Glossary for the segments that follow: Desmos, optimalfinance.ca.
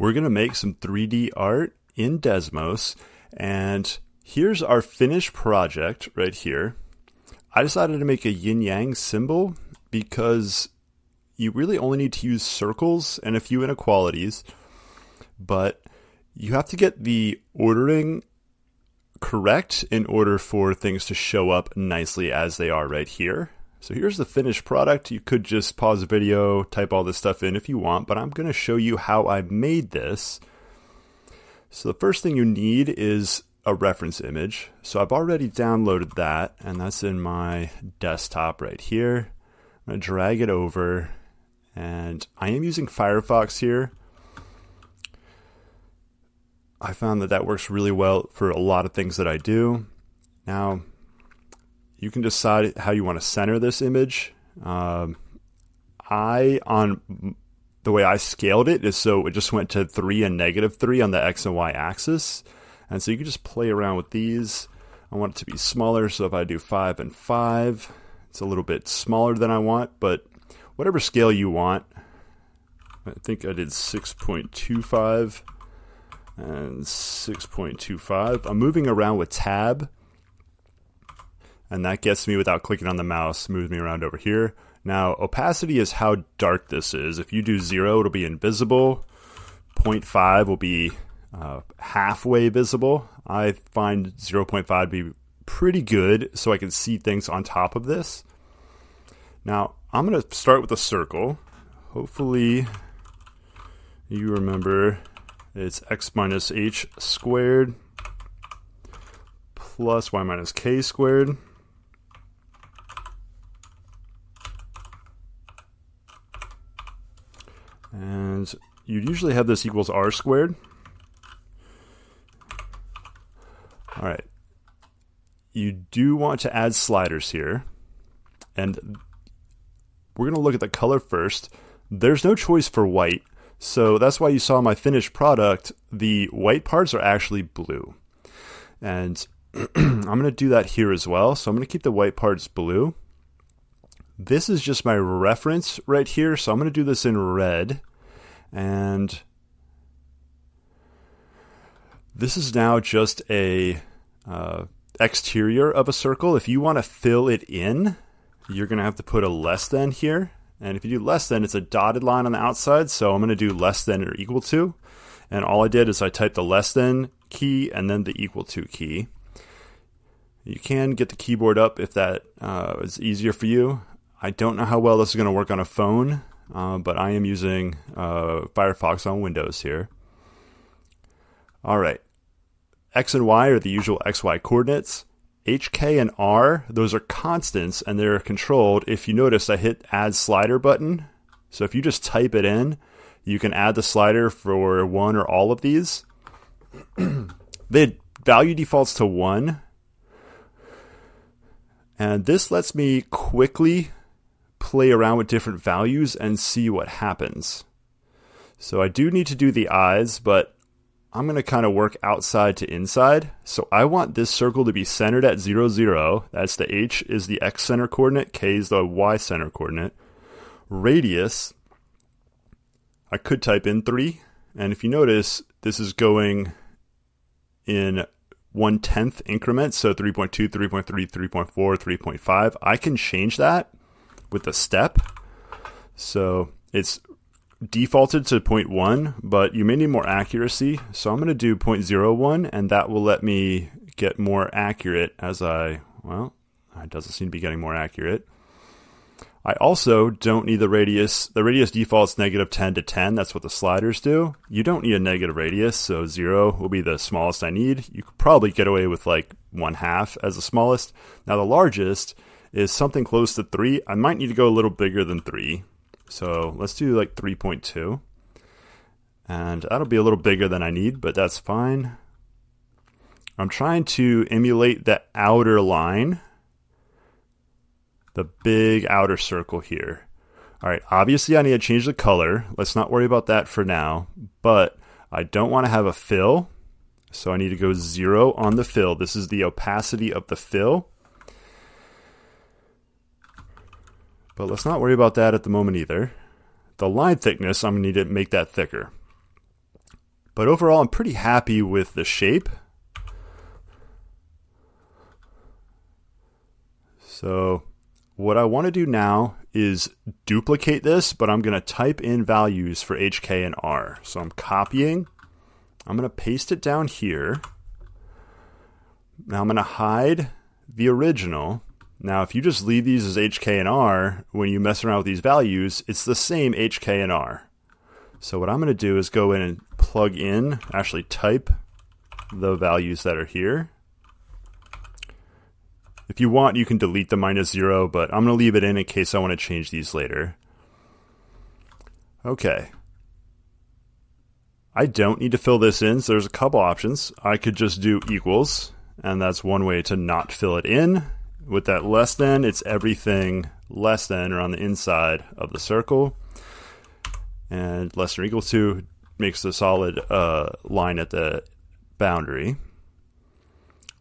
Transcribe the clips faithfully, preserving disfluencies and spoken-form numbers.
We're going to make some three D art in Desmos, and here's our finished project right here. I decided to make a yin-yang symbol because you really only need to use circles and a few inequalities, but you have to get the ordering correct in order for things to show up nicely as they are right here. So here's the finished product. You could just pause the video, type all this stuff in if you want, but I'm going to show you how I made this. So the first thing you need is a reference image. So I've already downloaded that, and that's in my desktop right here. I'm going to drag it over, and I am using Firefox here. I found that that works really well for a lot of things that I do. Now, you can decide how you want to center this image. Um, I, on the way I scaled it, is so it just went to three and negative three on the X and Y axis. And so you can just play around with these. I want it to be smaller, so if I do five and five, it's a little bit smaller than I want, but whatever scale you want. I think I did six point two five and six point two five. I'm moving around with tab, and that gets me, without clicking on the mouse, moves me around over here. Now, opacity is how dark this is. If you do zero, it'll be invisible. zero point five will be uh, halfway visible. I find zero point five to be pretty good, so I can see things on top of this. Now, I'm going to start with a circle. Hopefully, you remember it's x minus h squared plus y minus k squared. And you'd usually have this equals r squared. All right. You do want to add sliders here. And we're going to look at the color first. There's no choice for white. So that's why you saw my finished product. The white parts are actually blue. And I'm going to do that here as well. So I'm going to keep the white parts blue. This is just my reference right here. So I'm going to do this in red. And this is now just a uh, exterior of a circle. If you want to fill it in, you're going to have to put a less than here. And if you do less than, it's a dotted line on the outside. So I'm going to do less than or equal to. And all I did is I typed the less than key and then the equal to key. You can get the keyboard up if that uh, is easier for you. I don't know how well this is going to work on a phone, uh, but I am using uh, Firefox on Windows here. All right. X and Y are the usual X Y coordinates. H, K, and R, those are constants, and they're controlled. If you notice, I hit Add Slider button. So if you just type it in, you can add the slider for one or all of these. The value defaults to one. And this lets me quickly play around with different values and see what happens. So I do need to do the eyes, but I'm going to kind of work outside to inside. So I want this circle to be centered at zero, zero. That's the H is the X center coordinate. K is the Y center coordinate. Radius, I could type in three. And if you notice, this is going in one-tenth increments, so three point two, three point three, three point four, three point five. I can change that with a step. So it's defaulted to zero point one, but you may need more accuracy. So I'm going to do zero point zero one, and that will let me get more accurate as I, well, it doesn't seem to be getting more accurate. I also don't need the radius. The radius defaults negative ten to ten. That's what the sliders do. You don't need a negative radius, so zero will be the smallest I need. You could probably get away with like one half as the smallest. Now the largest is something close to three. I might need to go a little bigger than three. So let's do like three point two. And that'll be a little bigger than I need, but that's fine. I'm trying to emulate the outer line, the big outer circle here. All right, obviously I need to change the color. Let's not worry about that for now, but I don't want to have a fill. So I need to go zero on the fill. This is the opacity of the fill. But let's not worry about that at the moment either. The line thickness, I'm going to need to make that thicker. But overall, I'm pretty happy with the shape. So what I want to do now is duplicate this, but I'm going to type in values for H K and R. So I'm copying. I'm going to paste it down here. Now I'm going to hide the original. Now, if you just leave these as H K and R, when you mess around with these values, it's the same H K and R. So what I'm going to do is go in and plug in, actually type the values that are here. If you want, you can delete the minus zero, but I'm going to leave it in in case I want to change these later. Okay. I don't need to fill this in, so there's a couple options. I could just do equals, and that's one way to not fill it in. With that less than, it's everything less than or on the inside of the circle. And less than or equal to makes the solid uh, line at the boundary.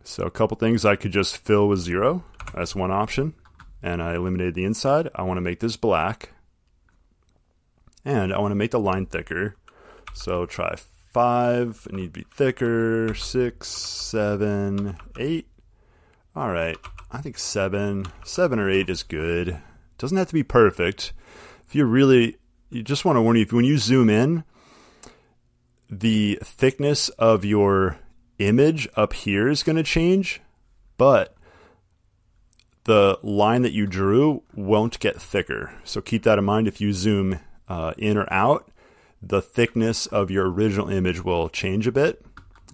So a couple things I could just fill with zero. That's one option. And I eliminated the inside. I want to make this black. And I want to make the line thicker. So try five. It need to be thicker. Six, seven, eight. All right. I think seven. Seven or eight is good. It doesn't have to be perfect. If you really, you just want to warn you, if, when you zoom in, the thickness of your image up here is going to change, but the line that you drew won't get thicker. So keep that in mind. If you zoom uh, in or out, the thickness of your original image will change a bit.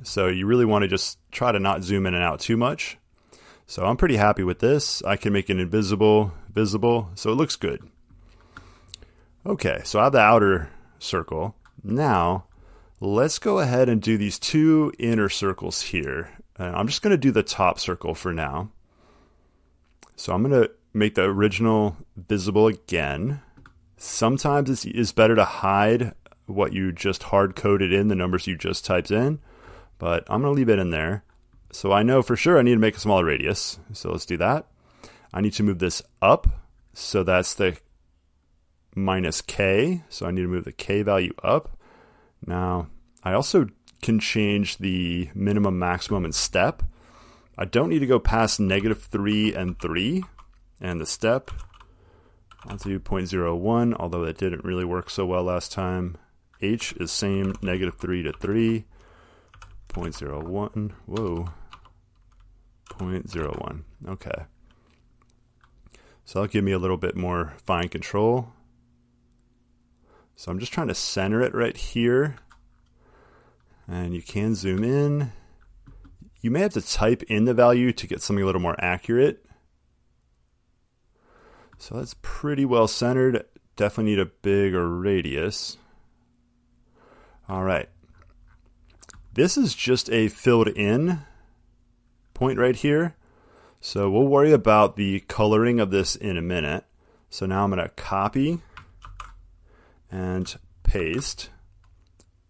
So you really want to just try to not zoom in and out too much. So I'm pretty happy with this. I can make it invisible, visible, so it looks good. Okay, so I have the outer circle. Now, let's go ahead and do these two inner circles here. Uh, I'm just going to do the top circle for now. So I'm going to make the original visible again. Sometimes it's, it's better to hide what you just hard-coded in, the numbers you just typed in, but I'm going to leave it in there. So I know for sure I need to make a smaller radius, so let's do that. I need to move this up, so that's the minus k, so I need to move the k value up. Now, I also can change the minimum, maximum, and step. I don't need to go past negative three and three. And the step, I'll do zero point zero one, although that didn't really work so well last time. H is same, negative three to three, zero point zero one, whoa, zero point zero one, okay. So that'll give me a little bit more fine control. So I'm just trying to center it right here. And you can zoom in. You may have to type in the value to get something a little more accurate. So that's pretty well centered. Definitely need a bigger radius. All right. This is just a filled in point right here. So we'll worry about the coloring of this in a minute. So now I'm going to copy and paste,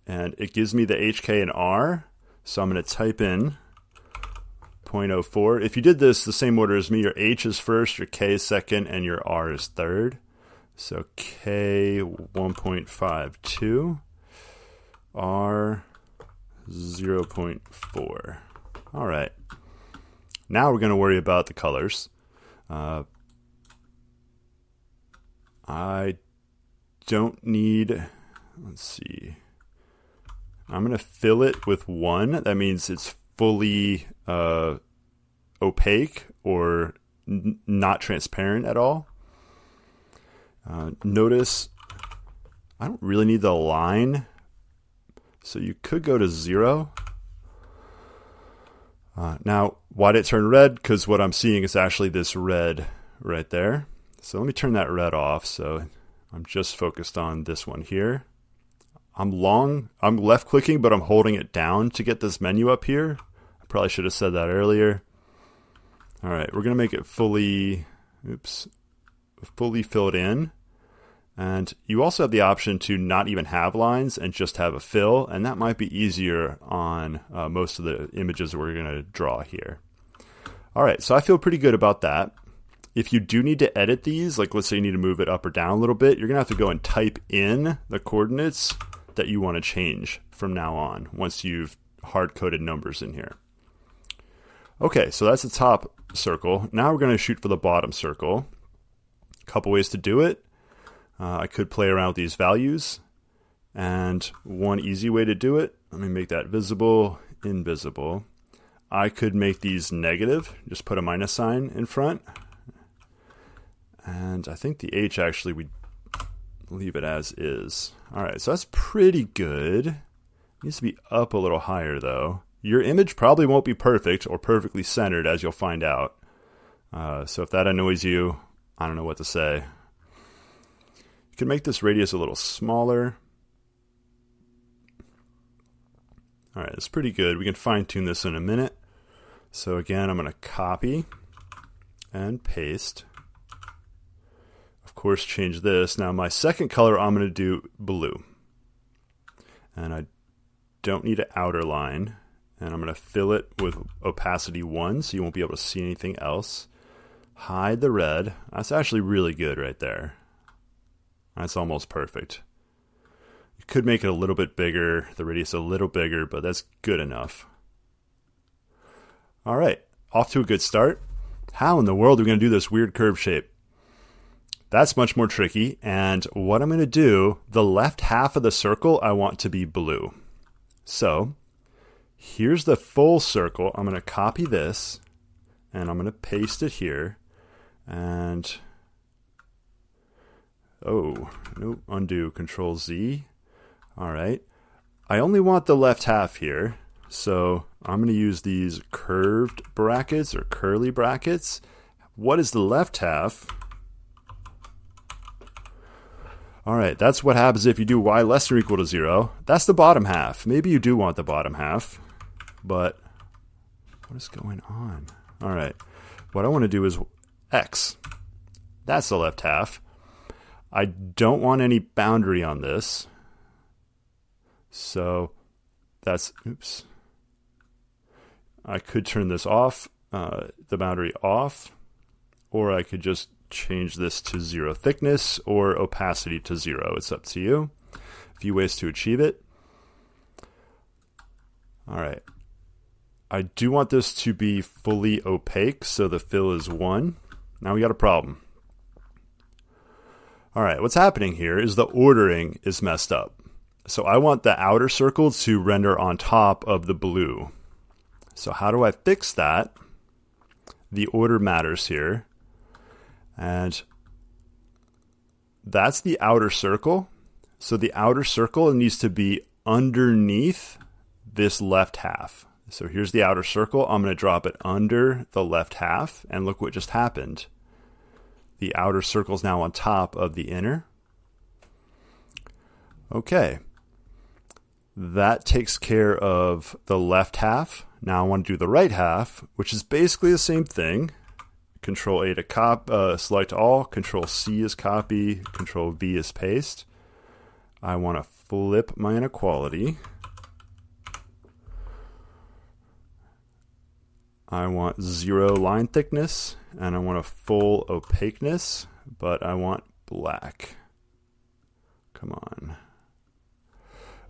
and it gives me the H K and R, so I'm going to type in zero point zero four. If you did this the same order as me, your H is first, your K is second, and your R is third. So K one point five two, R zero point four. All right, now we're going to worry about the colors. Uh, I don't need, let's see, I'm going to fill it with one. That means it's fully uh, opaque or n not transparent at all. Uh, notice I don't really need the line, so you could go to zero. Uh, now, why did it turn red? Because what I'm seeing is actually this red right there. So let me turn that red off. So I'm just focused on this one here. I'm long, I'm left clicking, but I'm holding it down to get this menu up here. I probably should have said that earlier. All right, we're gonna make it fully, oops, fully filled in. And you also have the option to not even have lines and just have a fill, and that might be easier on uh, most of the images we're gonna draw here. All right, so I feel pretty good about that. If you do need to edit these, like let's say you need to move it up or down a little bit, you're gonna have to go and type in the coordinates that you want to change from now on once you've hard-coded numbers in here. Okay, so that's the top circle. Now we're going to shoot for the bottom circle. A couple ways to do it. Uh, I could play around with these values. And one easy way to do it, let me make that visible, invisible. I could make these negative, just put a minus sign in front. And I think the H actually we leave it as is. All right, so that's pretty good. It needs to be up a little higher though. Your image probably won't be perfect or perfectly centered, as you'll find out. Uh, so if that annoys you, I don't know what to say. You can make this radius a little smaller. All right, it's pretty good. We can fine tune this in a minute. So again, I'm gonna copy and paste. Of course, change this. Now my second color, I'm going to do blue. And I don't need an outer line. And I'm going to fill it with opacity one, so you won't be able to see anything else. Hide the red. That's actually really good right there. That's almost perfect. You could make it a little bit bigger, the radius a little bigger, but that's good enough. All right, off to a good start. How in the world are we going to do this weird curve shape? That's much more tricky, and what I'm going to do, the left half of the circle I want to be blue. So here's the full circle. I'm going to copy this, and I'm going to paste it here, and oh, nope, undo, Control Z. All right, I only want the left half here, so I'm going to use these curved brackets or curly brackets. What is the left half? All right, that's what happens if you do y less than or equal to zero. That's the bottom half. Maybe you do want the bottom half, but what is going on? All right, what I want to do is x. That's the left half. I don't want any boundary on this. So that's, oops. I could turn this off, uh, the boundary off, or I could just change this to zero thickness or opacity to zero. It's up to you. A few ways to achieve it. All right. I do want this to be fully opaque, so the fill is one. Now we got a problem. All right, what's happening here is the ordering is messed up. So I want the outer circle to render on top of the blue. So how do I fix that? The order matters here. And that's the outer circle. So the outer circle needs to be underneath this left half. So here's the outer circle. I'm going to drop it under the left half. And look what just happened. The outer circle is now on top of the inner. Okay. That takes care of the left half. Now I want to do the right half, which is basically the same thing. Control A to cop, uh, select all, Control C is copy, Control V is paste. I want to flip my inequality. I want zero line thickness, and I want a full opaqueness, but I want black. Come on.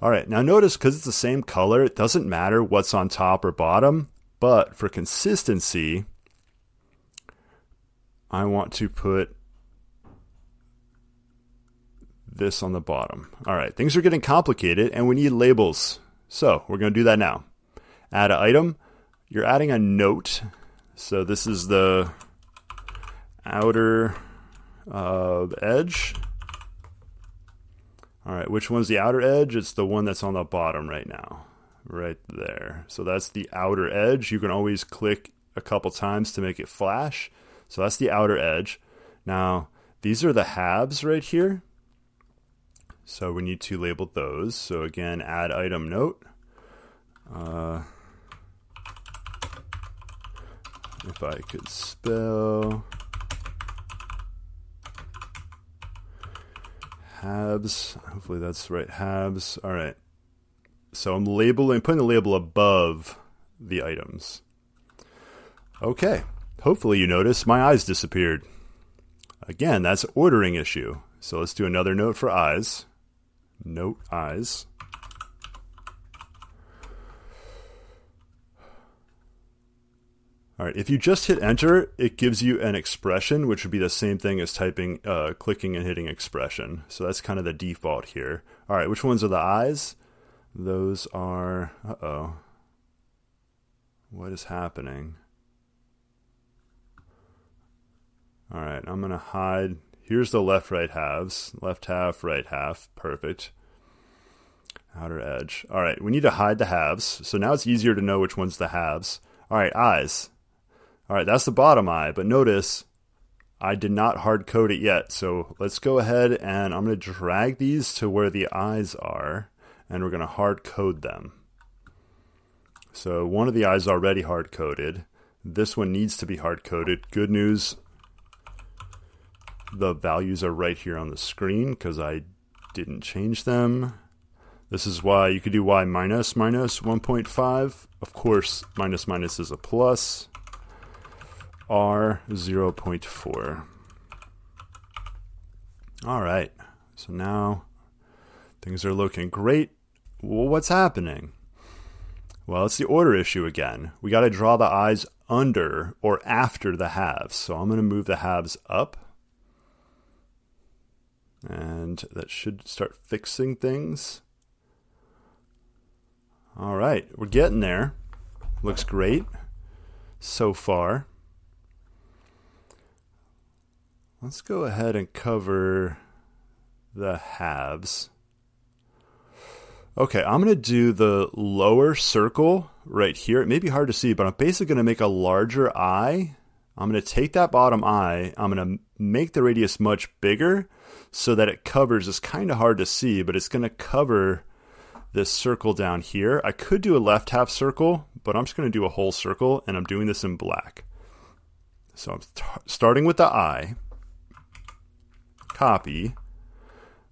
All right, now notice because it's the same color, it doesn't matter what's on top or bottom, but for consistency, I want to put this on the bottom. All right, things are getting complicated and we need labels. So we're going to do that now. Add an item. You're adding a note. So this is the outer uh, edge. All right, which one's the outer edge? It's the one that's on the bottom right now, right there. So that's the outer edge. You can always click a couple times to make it flash. So that's the outer edge. Now, these are the halves right here. So we need to label those. So again, add item note. Uh, if I could spell halves, hopefully that's right, halves. All right. So I'm labeling, putting the label above the items. Okay. Hopefully you notice my eyes disappeared. Again, that's an ordering issue. So let's do another note for eyes. Note eyes. All right, if you just hit enter, it gives you an expression, which would be the same thing as typing, uh, clicking and hitting expression. So that's kind of the default here. All right, which ones are the eyes? Those are, uh-oh, what is happening? All right, I'm gonna hide, here's the left, right halves, left half, right half, perfect. Outer edge. All right, we need to hide the halves. So now it's easier to know which one's the halves. All right, eyes. All right, that's the bottom eye, but notice I did not hard code it yet. So let's go ahead and I'm gonna drag these to where the eyes are and we're gonna hard code them. So one of the eyes already hard coded. This one needs to be hard coded. Good news, the values are right here on the screen because I didn't change them. This is why you could do y minus minus one point five. Of course, minus minus is a plus. R zero point four. All right, so now things are looking great. Well, what's happening? Well, it's the order issue again. We got to draw the eyes under or after the halves. So I'm going to move the halves up. And that should start fixing things. All right, we're getting there. Looks great so far. Let's go ahead and cover the halves. Okay, I'm gonna do the lower circle right here. It may be hard to see, but I'm basically gonna make a larger eye. I'm gonna take that bottom eye, I'm gonna make the radius much bigger so that it covers, it's kinda hard to see, but it's gonna cover this circle down here. I could do a left half circle, but I'm just going to do a whole circle, and I'm doing this in black. So I'm starting with the eye. Copy.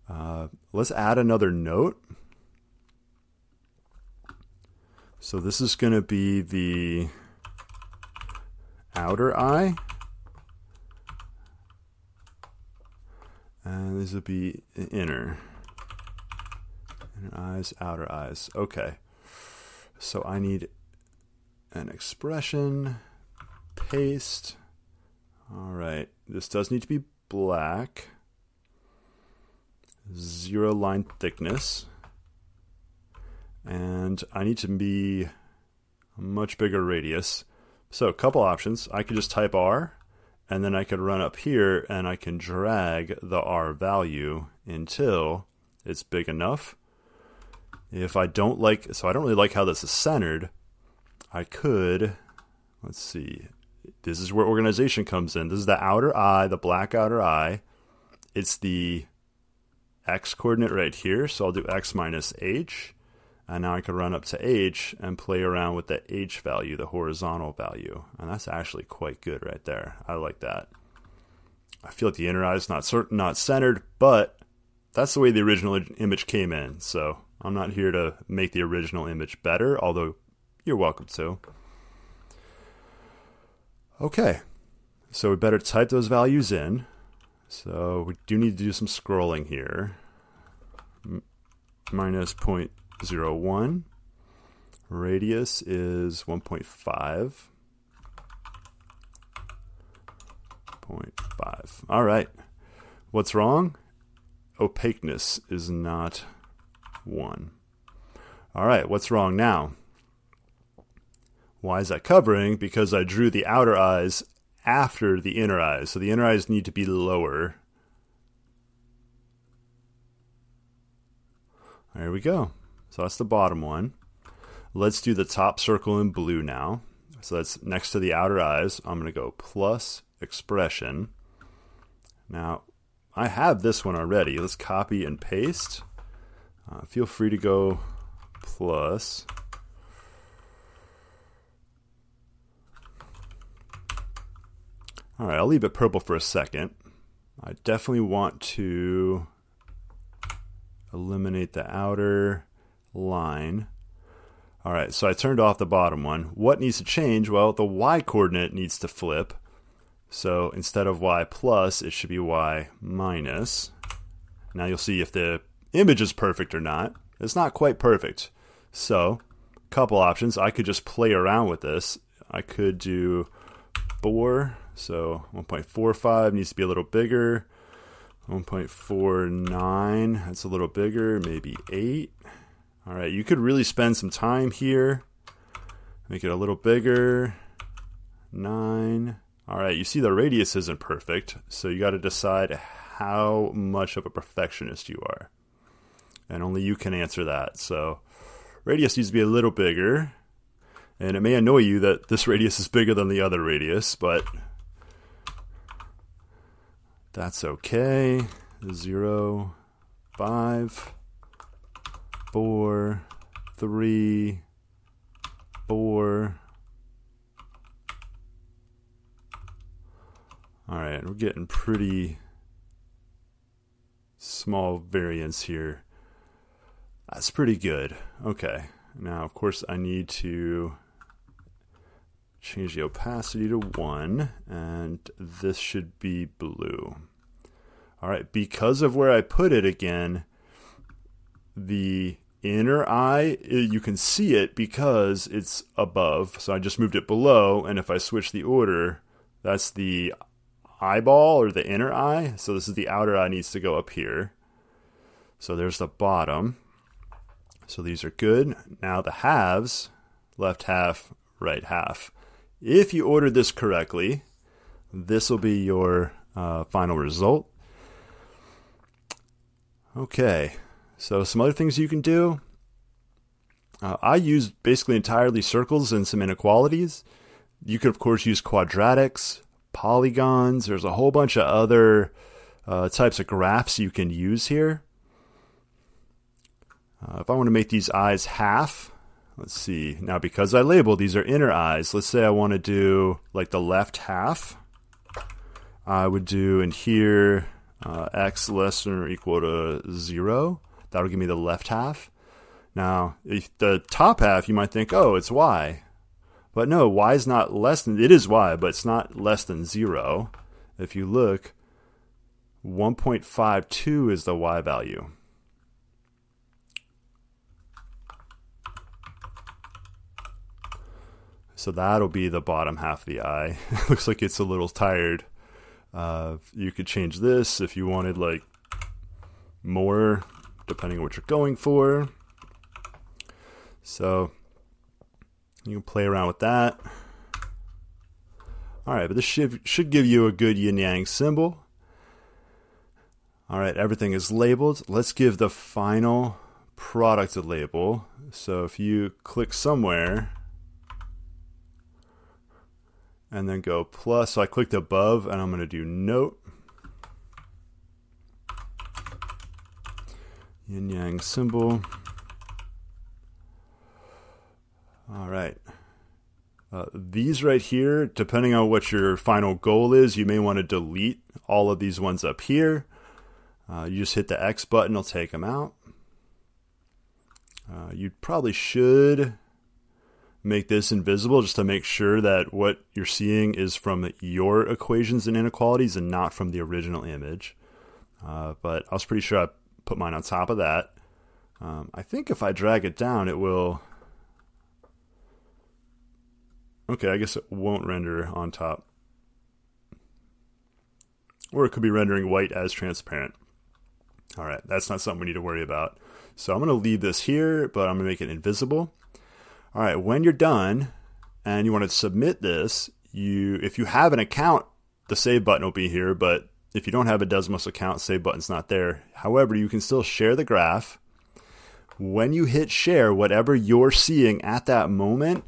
Uh, let's add another note. So this is going to be the outer eye. And this will be inner. Inner eyes, outer eyes. Okay. So I need an expression. Paste. All right. This does need to be black. Zero line thickness. And I need to be a much bigger radius. So a couple options. I could just type R and then I could run up here and I can drag the R value until it's big enough. If I don't like, so I don't really like how this is centered, I could, let's see, this is where organization comes in. This is the outer eye, the black outer eye. It's the X coordinate right here. So I'll do X minus H. And now I can run up to H and play around with the H value, the horizontal value. And that's actually quite good right there. I like that. I feel like the inner eye is not, certain, not centered, but that's the way the original image came in. So I'm not here to make the original image better, although you're welcome to. Okay, so we better type those values in. So we do need to do some scrolling here. Minus zero point zero one. Radius is one point five. zero point five. All right, what's wrong? Opaqueness is not one. All right, what's wrong now? Why is that covering? Because I drew the outer eyes after the inner eyes. So the inner eyes need to be lower. There we go. So that's the bottom one. Let's do the top circle in blue now. So that's next to the outer eyes. I'm going to go plus expression. Now I have this one already. Let's copy and paste. Uh, feel free to go plus all right, I'll leave it purple for a second. I definitely want to eliminate the outer line. All right, so I turned off the bottom one. What needs to change? Well, the y coordinate needs to flip. So instead of y plus, it should be y minus. Now you'll see if the image is perfect or not. It's not quite perfect. So, a couple options. I could just play around with this. I could do four, so one point four five needs to be a little bigger. one point four nine, that's a little bigger, maybe eight. All right, you could really spend some time here. Make it a little bigger, nine. All right, you see the radius isn't perfect, so you got to decide how much of a perfectionist you are. And only you can answer that. So radius needs to be a little bigger. And it may annoy you that this radius is bigger than the other radius, but that's okay. Zero, five, four, three, four. All right, we're getting pretty small variance here. That's pretty good. Okay, now of course I need to change the opacity to one, and this should be blue. All right, because of where I put it again, the inner eye, you can see it because it's above, so I just moved it below, and if I switch the order, that's the eyeball or the inner eye, so this is the outer eye, needs to go up here. So there's the bottom. So these are good. Now the halves, left half, right half. If you ordered this correctly, this will be your uh, final result. Okay, so some other things you can do. Uh, I use basically entirely circles and some inequalities. You could of course use quadratics, polygons. There's a whole bunch of other uh, types of graphs you can use here. Uh, if I want to make these eyes half, let's see. Now, because I label these are inner eyes, let's say I want to do like the left half. I would do in here uh, x less than or equal to zero. That'll give me the left half. Now, if the top half, you might think, oh, it's y. But no, y is not less than, it is y, but it's not less than zero. If you look, one point five two is the y value. So that'll be the bottom half of the eye. Looks like it's a little tired. Uh, you could change this if you wanted like more, depending on what you're going for. So you can play around with that. All right, but this should, should give you a good yin-yang symbol. All right, everything is labeled. Let's give the final product a label. So if you click somewhere and then go plus, so I clicked above and I'm gonna do note. Yin-yang symbol. All right, uh, these right here, depending on what your final goal is, you may want to delete all of these ones up here. Uh, you just hit the X button, it'll take them out. Uh, you probably should make this invisible just to make sure that what you're seeing is from your equations and inequalities and not from the original image. Uh, but I was pretty sure I put mine on top of that. Um, I think if I drag it down, it will... Okay, I guess it won't render on top. Or it could be rendering white as transparent. All right, that's not something we need to worry about. So I'm gonna leave this here, but I'm gonna make it invisible. All right, when you're done and you want to submit this, you if you have an account, the save button will be here, but if you don't have a Desmos account, save button's not there. However, you can still share the graph. When you hit share, whatever you're seeing at that moment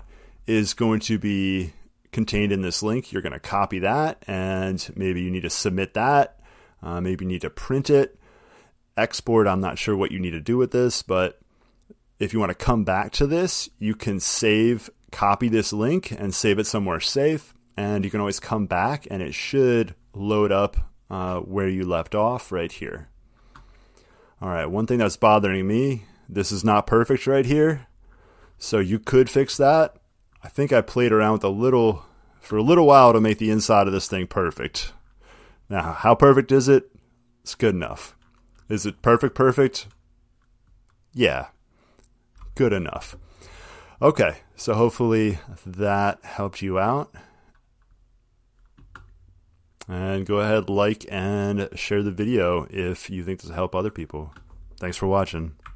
is going to be contained in this link. You're going to copy that, and maybe you need to submit that. Uh, maybe you need to print it, export. I'm not sure what you need to do with this, but if you want to come back to this, you can save, copy this link and save it somewhere safe. And you can always come back and it should load up uh, where you left off right here. All right, one thing that's bothering me, this is not perfect right here. So you could fix that. I think I played around with a little, for a little while to make the inside of this thing perfect. Now, how perfect is it? It's good enough. Is it perfect perfect? Yeah, good enough. Okay, So hopefully that helped you out. And go ahead, like and share the video if you think this will help other people. Thanks for watching.